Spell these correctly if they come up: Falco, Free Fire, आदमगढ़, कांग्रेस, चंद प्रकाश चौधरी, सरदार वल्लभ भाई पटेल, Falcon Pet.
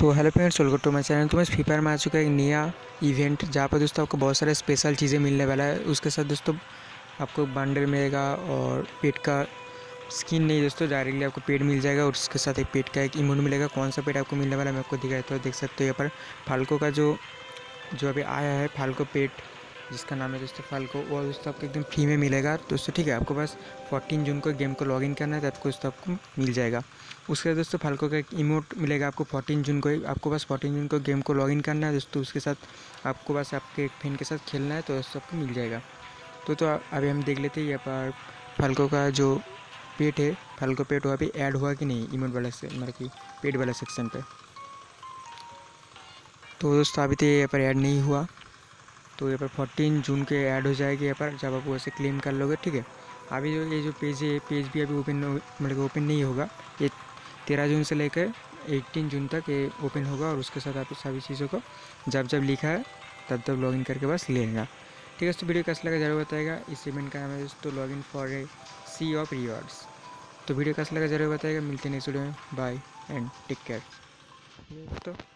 तो hello friends, welcome to my channel. तो मैं फ्री फायर में आ चुका है एक नया इवेंट, जहाँ पर दोस्तों आपको बहुत सारे स्पेशल चीज़ें मिलने वाला है। उसके साथ दोस्तों आपको बंडल मिलेगा और पेट का स्किन नहीं दोस्तों, डायरेक्टली आपको पेट मिल जाएगा और उसके साथ एक पेट का एक इम्यून मिलेगा। कौन सा पेट आपको मिलने वाला है मैं आपको दिखाता हूँ। देख सकते हो यहाँ पर फाल्को का जो अभी आया है फाल्को पेट, जिसका नाम है दोस्तों फाल्को, और दोस्तों आपको एकदम फ्री में मिलेगा दोस्तों। ठीक है, आपको बस 14 जून को गेम को लॉगिन करना है तो आपको दोस्तों आपको मिल जाएगा। उसके बाद दोस्तों फाल्को का एक इमोट मिलेगा आपको 14 जून को। आपको बस 14 जून को गेम को लॉगिन करना है दोस्तों। उसके साथ आपको बस आपके एक फ्रेंड के साथ खेलना है तो दोस्तों आपको मिल जाएगा। तो अभी हम देख लेते हैं यहाँ पर फाल्को का जो पेट है, फाल्को पेट वहाँ पर ऐड हुआ कि नहीं इमोट वाला से, मतलब कि पेट वाला सेक्शन पर। तो दोस्तों अभी तो यहाँ पर ऐड नहीं हुआ, तो यहाँ पर 14 जून के ऐड हो जाएगी यहाँ पर, जब आप वैसे क्लेम कर लोगे। ठीक है, अभी जो ये जो पेज है, पेज भी अभी ओपन मतलब ओपन नहीं होगा। ये 13 जून से लेकर 18 जून तक ये ओपन होगा, और उसके साथ आप सभी चीज़ों को जब जब लिखा है तब तब लॉगिन करके बस ले लेना। ठीक है, तो वीडियो कैसा लगा जरूर बताएगा। इस इवेंट का नाम है दोस्तों login for a sea of rewards. तो वीडियो कैसा लगा जरूर बताएगा। मिलते हैं नेक्स्ट वीडियो में, बाय एंड टेक केयर।